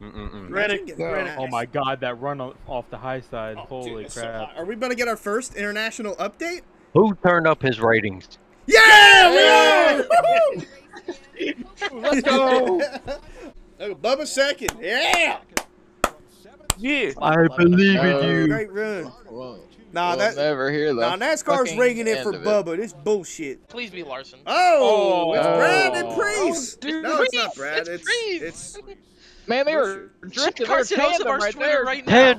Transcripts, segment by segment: Oh my God, that run off the high side. Oh, holy crap. So are we about to get our first international update? Who turned up his ratings? Yeah, we are! Let's go! Oh, Bubba second, yeah! Yeah, I believe in you. Great run. Nah, we'll never hear that. Nah, NASCAR's rigging it for Bubba. This bullshit. Please be Larson. Oh, it's Brad and Priest. Oh, no, it's not Brad. It's Priest. Man, they were drifting. They're tandem right there.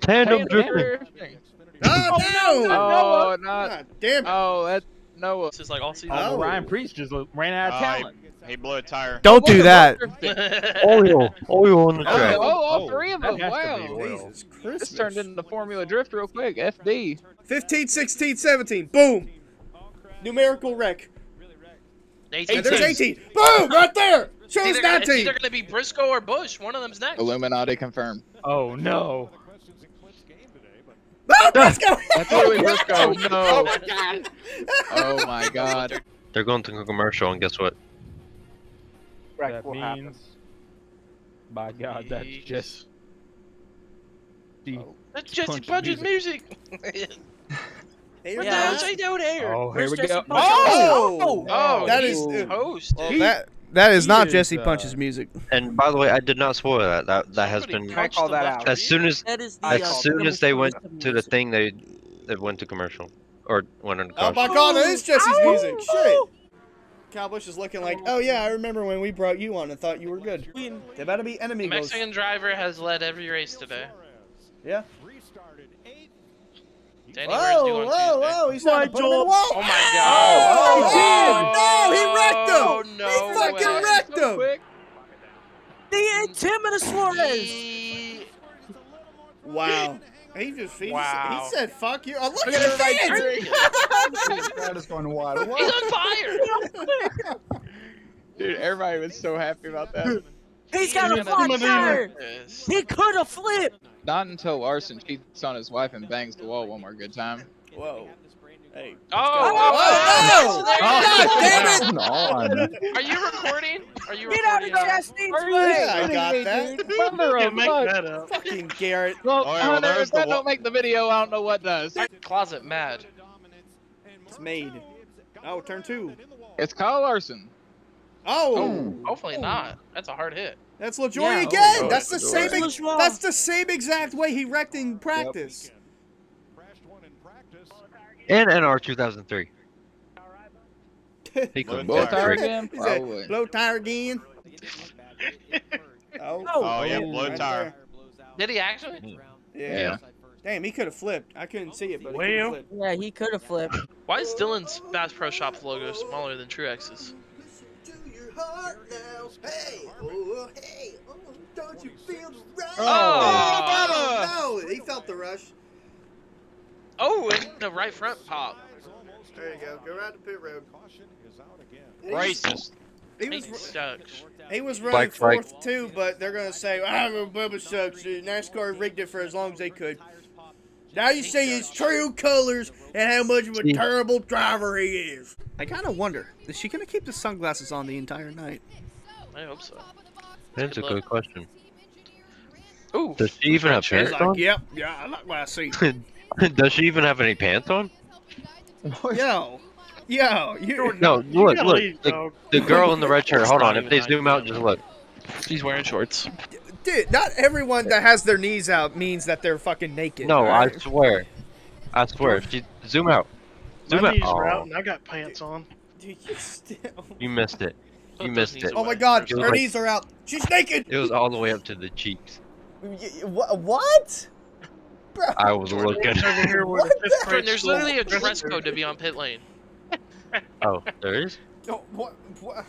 Tandem drifting. Oh, no. Oh, not. Damn it. Oh, that's Noah. This is like all season. Oh, Ryan Priest just ran out of talent. He blew a tire. Don't do that. Oil on the track. Oh, all three of them. Wow. Jesus Christ. This turned into Formula Drift real quick. FD. 15, 16, 17. Boom. Numerical wreck. 18. And there's 18. Boom. Right there. Shows 19. It's either going to be Briscoe or Bush. One of them's next. Illuminati confirmed. Oh, no. Oh, Briscoe. That's totally Briscoe. No. Oh, my God. Oh, my God. They're going to a commercial, and guess what? That means, happen. By God, that's just that's Jesse Punch's music. What the hell's he doing here? Oh, here we go. Oh, that is host. That is not Jesse Punch's music. And by the way, I did not spoil that. That has been called that out. As soon as they went to the thing, they went to commercial or went on. Oh my God, that is Jesse's music. Shit. Kyle Busch is looking like, oh yeah, I remember when we brought you on and thought you were good. They better be enemies. The Mexican driver has led every race today. Yeah. Whoa, he's not Joel. Oh my God. Oh, he did. No, he wrecked him. He fucking wrecked him. The Intimidus Suarez. Wow. He said, fuck you. Oh, look at the fans! Going wild. He's on fire! Dude, everybody was so happy about that. He's got a flat tire! He could have flipped! Not until Larson cheats on his wife and bangs the wall one more good time. Whoa. Hey. Oh! God damn it! Are you recording? Get out of Justine's way! I got that. Can't make that up. Fucking Garrett. Well, if that don't make the video, I don't know what does. Closet mad. It's made. Oh, turn two. It's Kyle Larson. Oh! Hopefully not. That's a hard hit. That's LaJoy again! That's the same. That's the same exact way he wrecked in practice. And NR 2003. He could blow tire again. Probably. Blow tire again. Oh yeah, blow tire. Did he actually? Yeah. Damn, he could have flipped. I couldn't see it, but he could have flipped. Yeah, he could have flipped. Why is Dylan's Bass Pro Shop's logo smaller than Truex's? Don't you feel the rush? Oh, no, he felt the rush. Oh, and the right front pop. There you go. Go right to pit road. Caution is out again. Racist. He was running fourth too, but they're gonna say, "Oh, Bubba sucks. NASCAR rigged it for as long as they could." Now you see his true colors and how much of a terrible driver he is. I kind of wonder, is she gonna keep the sunglasses on the entire night? I hope so. That's a good question. Ooh. Does she even have pants on? Yep. Yeah, I like what I see. Does she even have any pants on? Yo, look. The girl in the red shirt. Hold on. If they zoom out, just look. She's wearing shorts. Dude, not everyone that has their knees out means that they're fucking naked. No, right? I swear. If you zoom out. My knees were out and I got pants on. Dude, you missed it. You missed it. Oh my God, her knees are out. She's naked. It was all the way up to the cheeks. What? I was looking. There's literally a dress code to be on pit lane. Oh, there is? Oh, what,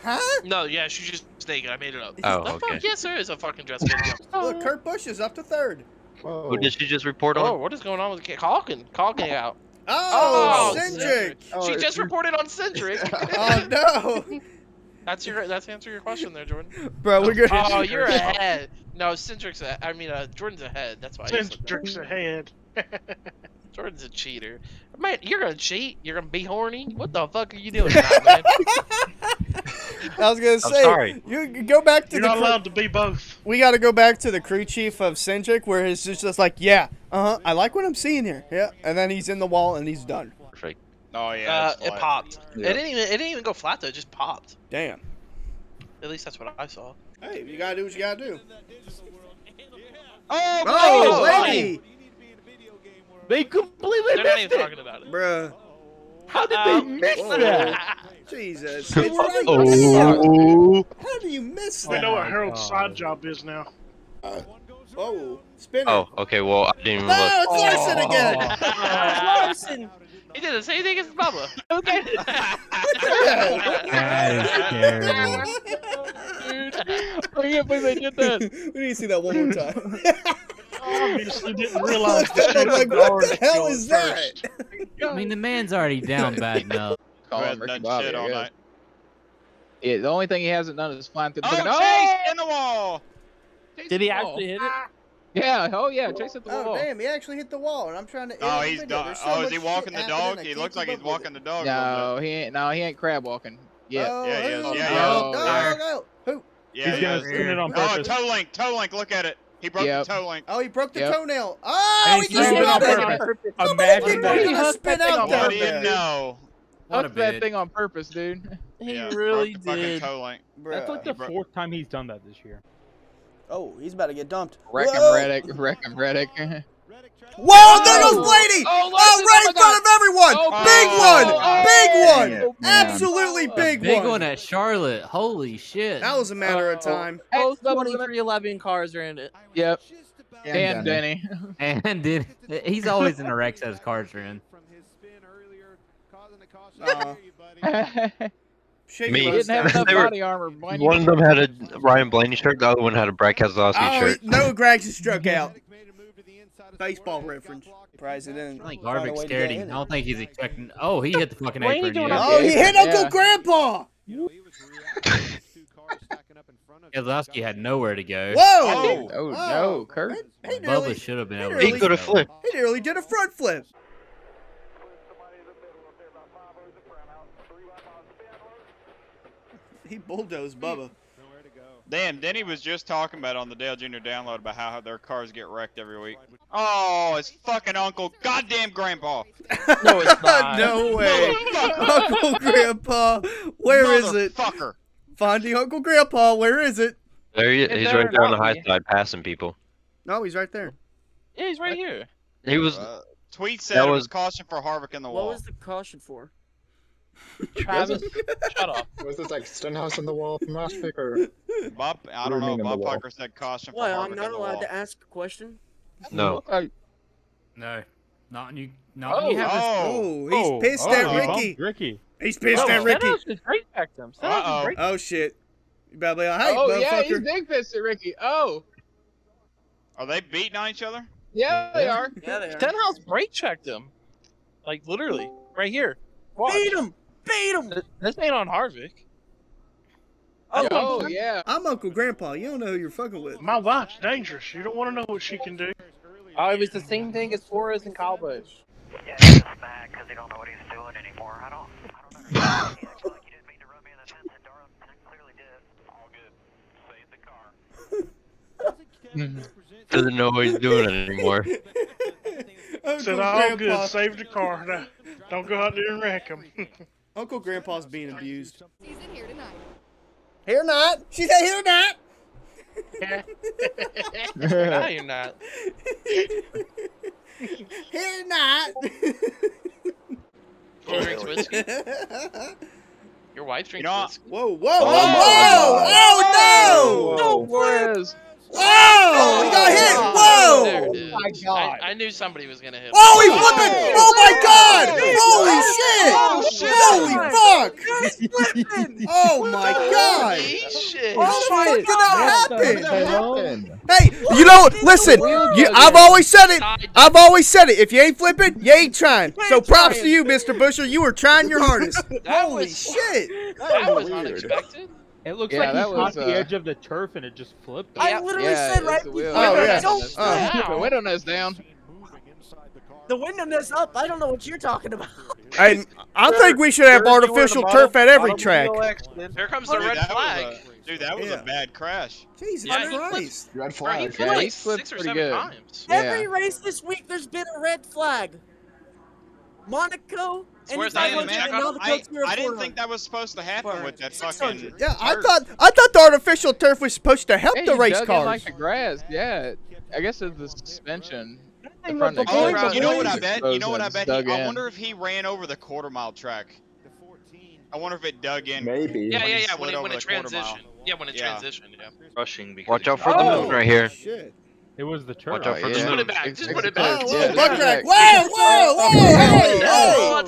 huh? No, yeah, she's just naked. I made it up. Oh, okay. Fuck? Yes, there is a fucking dress code. Look, Kurt Busch is up to third. Who did she just report on? Oh, what is going on with Calkin? Calkin out. Oh, Cindric. Oh, she just reported on Cindric. Oh, no. That's the answer to your question there, Jordan. Bro, we're good. Oh, you're ahead. No, Cindric's ahead. I mean, Jordan's ahead. That's why. Cindric's ahead. Jordan's a cheater. Man, you're gonna cheat. You're gonna be horny. What the fuck are you doing, man? I was gonna say, sorry. You go back to. You're not allowed to be both. We got to go back to the crew chief of Centric, where he's just like, yeah, I like what I'm seeing here, yeah, and then he's in the wall and he's done. Perfect. Oh yeah, it popped. Yeah. It didn't even go flat though. It just popped. Damn. At least that's what I saw. Hey, you gotta do what you gotta do. Oh, oh lady! They completely missed it. They're not even talking about it, bruh. How did they miss that? Jesus! It's right How do you miss that? We know what Harold's side job is now. Oh, spinning. Oh, okay. Well, I didn't even look. No, it's Larson again. It's Larson. He did the same thing as Bubba. Okay. I can't believe they did that. We need to see that one more time. Obviously didn't realize that. I'm like, what the hell is that? I mean, the man's already down bad now. Yeah, the only thing he hasn't done is flying through the Chase in the wall. Did he actually hit it? Yeah, Chase hit the wall. Oh, damn, he actually hit the wall, and I'm trying to... Oh, he's done. Oh, is he walking the dog? He looks like he's walking the dog. No, he ain't. No, he ain't crab walking. Yeah. Yeah, he is. Oh, no, no. Yeah, he's going to spin it on purpose. Oh, toe link. Toe link. Look at it. He broke the toe link. Oh, he broke the toenail. Oh, he just got it. Somebody didn't know he was spin out there. What do you know? Hooked that thing on purpose, dude. He really did. That's like the fourth time he's done that this year. Oh, he's about to get dumped. Wreck him, Reddick. Whoa, there goes Blaney! Oh, right in front of everyone! Big one! Absolutely big one! Big one at Charlotte. Holy shit. That was a matter of time. Both 2311 cars are in it. Yep. And Denny. And Denny. He's always in the wrecks as cars are in. One of them had a Ryan Blaney shirt, the other one had a Brad Keselowski shirt. No, Greg's struck out. Baseball reference. Surprised it didn't. I think Harvick scared him. I don't think he's expecting. Oh, he hit the fucking apron. Oh, he hit Uncle Grandpa. Keselowski had nowhere to go. Whoa! Oh no, Kurt. Bubba should have been able to. He could have flipped. He nearly did a front flip. He bulldozed Bubba. Nowhere to go. Damn, Denny was just talking about on the Dale Jr. download about how their cars get wrecked every week. Oh, it's fucking Uncle Goddamn Grandpa. No, it's not. No way. Uncle Grandpa, where is it? Fucker. Finding Uncle Grandpa, where is it? There he is. He's right there on the high side, passing people. No, he's right there. Yeah, he's right here. He was. Tweet said it was caution for Harvick in the wall. What was the caution for? Travis, shut up. Was this like Stenhouse on the wall from last week or Bob? I don't know. Bob Parker said caution. What? I'm not allowed to ask a question. No. No. Not you. Not you. Oh, he's pissed at Ricky. He's pissed at Ricky. Oh shit. You better be like, hey, oh yeah, he's big pissed at Ricky. Oh. Are they beating on each other? Yeah, they are. Stenhouse brake checked him, like literally right here. Beat him. Beat him! This ain't on Harvick. Oh, yeah. I'm Uncle Grandpa. You don't know who you're fucking with. My wife's dangerous. You don't want to know what she can do. Oh, it was the same thing as Flores and Kyle Busch. Yeah, he's just mad because he don't know what he's doing anymore. I don't understand. He like he didn't mean to run me in the fence at Durham, and I clearly did. All good. Save the car. Doesn't know what he's doing anymore. Said, all good. Save the car. Now, don't go out there and wreck him. Uncle Grandpa's being abused. He's in here tonight. Here not. She said here not. No, you're not. Here not. She drinks whiskey. Your wife drinks whiskey. Whoa, whoa, whoa, whoa! Oh, no! Flores. Oh, he got hit! Whoa! Oh my God! I knew somebody was gonna hit him. Oh, he flipping! Oh my God! Holy shit! Holy fuck! Oh my God! How the fuck did that happen? Hey, you know, listen. I've always said it. If you ain't flipping, you ain't trying. So props to you, Mr. Busher. You were trying your hardest. Holy shit! That was unexpected. It looks like he caught the edge of the turf and it just flipped. I literally said right before. Oh, yeah. The window nose down. The window's up. I don't know what you're talking about. I think we should have artificial turf at every track. Here comes the red flag. Dude, that was a bad crash. Jesus Christ. Red flag. Bro, he flipped 6 or 7 times. Every race this week, there's been a red flag. Monaco. I didn't think that was supposed to happen with that fucking. Yeah, I thought the artificial turf was supposed to help the race cars. Like the grass. Yeah, I guess it's the suspension. You know what I bet? You know what I bet? I wonder if he ran over the quarter-mile track. I wonder if it dug in. Maybe. Yeah. When it transitioned. Yeah, when it transitioned. Yeah. Rushing. Watch out for the moon right here. Shit. It was the turn. Watch out for the moon. Just put it back. Just put it back. Whoa!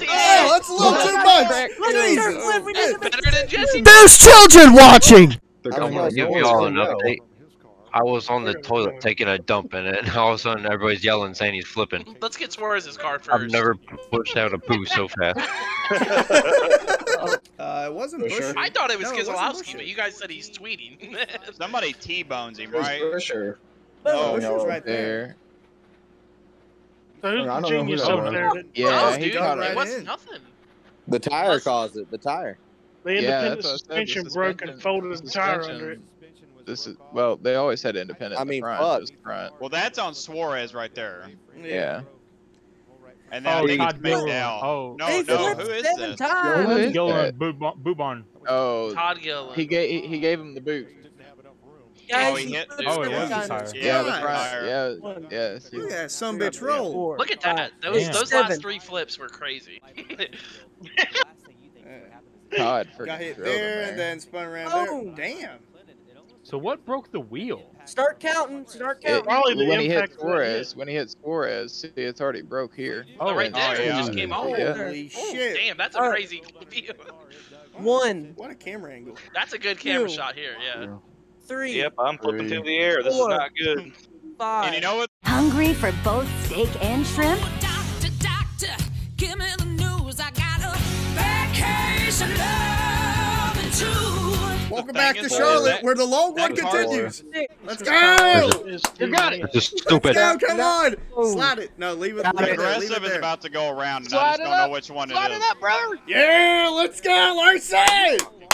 Hey! That's a little too much. Jesus. There's children watching. I'm gonna give you all an update. I was on the toilet taking a dump in it, and all of a sudden everybody's yelling saying he's flipping. Let's get Suarez's car first. I've never pushed out a poo so fast. It wasn't Busher. I thought it was Keselowski, but you guys said he's tweeting. Somebody T-bones him, right? It was Busher. Oh, Busher's right there. There's a genius over there. Yeah, he got it. It wasn't nothing. The tire caused it. The tire. The independent suspension broke and folded the tire under it. This is, well, they always had independent. I mean, front. Well, that's on Suarez right there. Yeah. And then no, who is this? Todd Gillen, Bubon. Oh, Todd Gillen. He gave him the boot. Oh, he hit. Oh, it was the tire. Yeah, the tire. Yeah. Look at that some bitch roll. Look at that. Those last 3 flips were crazy. Todd got hit there and then spun around there. Damn. So what broke the wheel? Start counting. Start counting. When he hit Suarez, it's already broke here. Oh, right there. It just came over. Yeah. Holy shit. Damn, that's a crazy view. What a camera angle. That's a good camera shot here, yeah. 3. Yep, I'm flipping through the air. This 4, is not good. 5. And you know what? Hungry for both steak and shrimp? Doctor, doctor, give me the news. I got a vacation loving you. Welcome back to Charlotte, where the long one continues. Let's go! You got it. Just stupid. Let's go, come on! Slide it. No, leave it. The aggressive is about to go around, and I just don't know which one it is. Slide it up, brother. Yeah, let's go, Larson! Come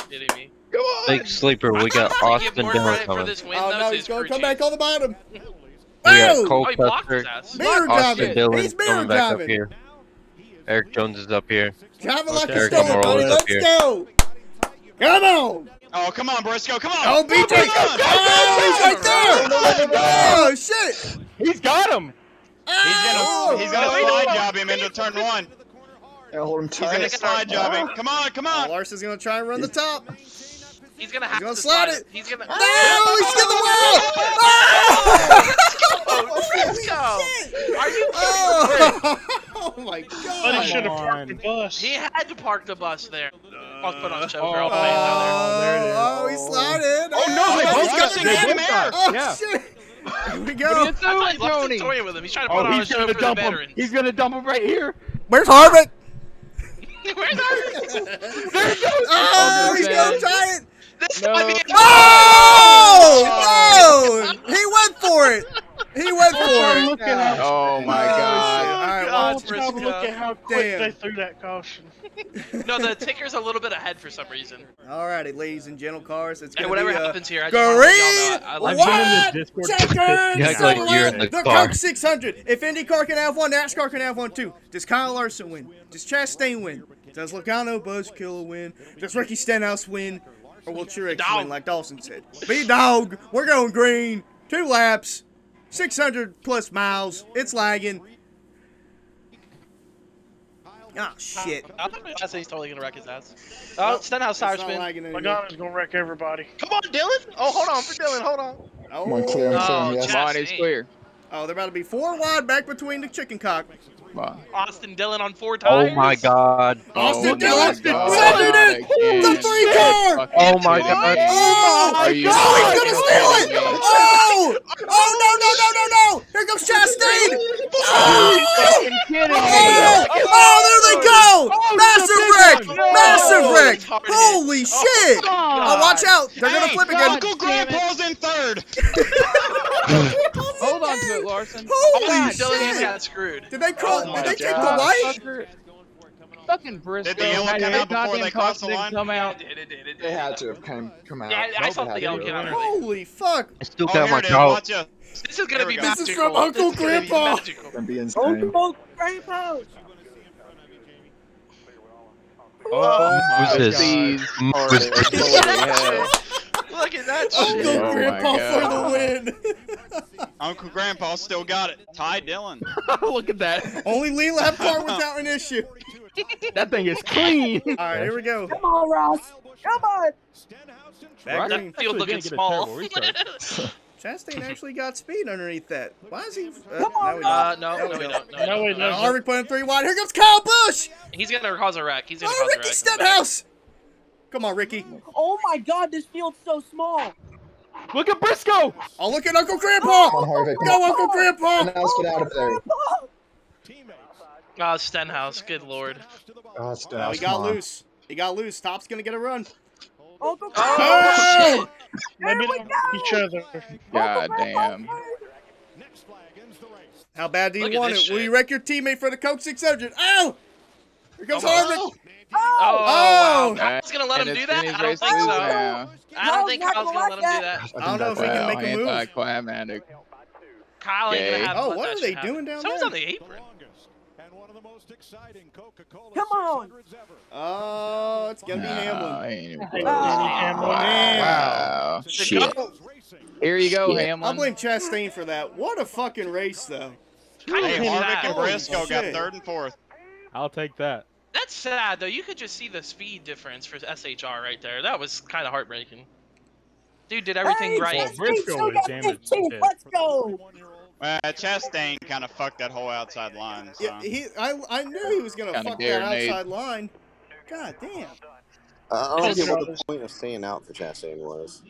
on! Big sleeper. We got Austin Dillon coming. Oh no, he's gonna come back on the bottom. Oh, he blocked his ass. Mirror diving. He's mirror diving. Eric Jones is up here. Drive it like a stone, buddy. Let's go! Come on! Oh, come on, Briscoe, come on! Oh, BJ, he's right there! Oh, shit! He's got him! He's gonna slide job him into turn 1. Hold him tight. He's gonna slide job him. Come on, come on! Larson's gonna try and run the top. He's gonna have to slide it. He's gonna... No, he's in the wall! Briscoe! Are you kidding me? Oh my god! But he should have parked the bus. He had to park the bus there. I'll put on show girl. Oh, he slided. Oh no, they both got him. Oh shit! Here we go. What are you doing, Tony? Toying with him. He's trying to put on a show for the veterans. He's gonna dump him right here. Where's Harvick? Where's Harvick? There he goes. Oh, he's gonna try it. Oh! No! He went for it. He went for it. Oh my god. Look at how quick they threw that caution. No, the ticker's a little bit ahead for some reason. Alrighty, ladies and gentle cars, it's gonna be happens here, the Coke 600. If IndyCar can have one, NASCAR can have one too. Does Kyle Larson win? Does Chastain win? Does Logano Buzzkill win? Does Ricky Stenhouse win? Or will Truex win, like Dawson said? Be dog. We're going green. 2 laps, 600+ miles. It's lagging. Oh shit! I say he's totally gonna wreck his ass. Oh, Stenhouse tire spin. Logano's gonna wreck everybody. Come on, Dylan. Oh, hold on for Dylan. Hold on. Oh, he's clear. Oh, they're about to be 4 wide back between the chicken cock. Austin Dillon on 4 tires. Oh my god. Austin Dillon it. The 3 car. Oh my god. Oh my god. He's gonna steal it. Oh. Oh no no no no no. Here comes Chastain. Oh. Oh, there they go! Massive wreck! Holy shit! Oh, watch out! They're gonna flip again. Uncle Grandpa's in 3rd. Hold on, Wasn't it Larson? Holy shit! Dillon got screwed. Did they cross? Oh, did they take the white? Fucking Briscoe. Did the yellow come out before they crossed the line? They had to have come out. Yeah, I saw the yellow come out. Holy fuck! I still got my dog. This is gonna be magical. This is from Uncle Grandpa. Uncle Grandpa. Oh my God! Look at that shit. Uncle Grandpa for the win. Uncle Grandpa still got it. Ty Dillon. Look at that. Only Lee left part without an issue. That thing is clean. All right, here we go. Come on, Ross. Come on. Back that field looking small. Chastain actually got speed underneath that. Why is he? Come on. No, we don't. Harvick putting 3 wide. Here comes Kyle Busch. He's gonna cause a wreck. He's gonna cause a wreck. Ricky Stenhouse. Come on, Ricky. Oh my God, this field's so small. Look at Briscoe. Oh, look at Uncle Grandpa. Oh, go, Uncle Grandpa. Stenhouse, get out of there. Ah, Stenhouse. Good Lord. Oh, Stenhouse. He got loose. He got loose. Top's gonna get a run. Uncle Grandpa. There we go. Each other. God damn. How bad do you want it? Shit. Will you wreck your teammate for the Coke 600? Oh! Here comes Harvick. Oh! I was gonna let him do that? I don't think so. I don't think I was gonna let him do that. I don't know if he can make a move. Anticlimactic. Kyle ain't gonna have to let that shit happen. Oh, what are they doing down there? Someone's on the apron. Come on! Oh, it's gonna be Hamlin. Wow. Shit. Here you go, Hamlin. I blame Chastain for that. What a fucking race, though. Hey, Harvick and Briscoe got 3rd and 4th. I'll take that. That's sad, though. You could just see the speed difference for SHR right there. That was kind of heartbreaking. Dude did everything right. Briscoe is damaged. Let's go! Chastain kind of fucked that whole outside line. So. Yeah, I knew he was going to fuck that outside line. God damn. I don't get what the point of staying out for Chastain was.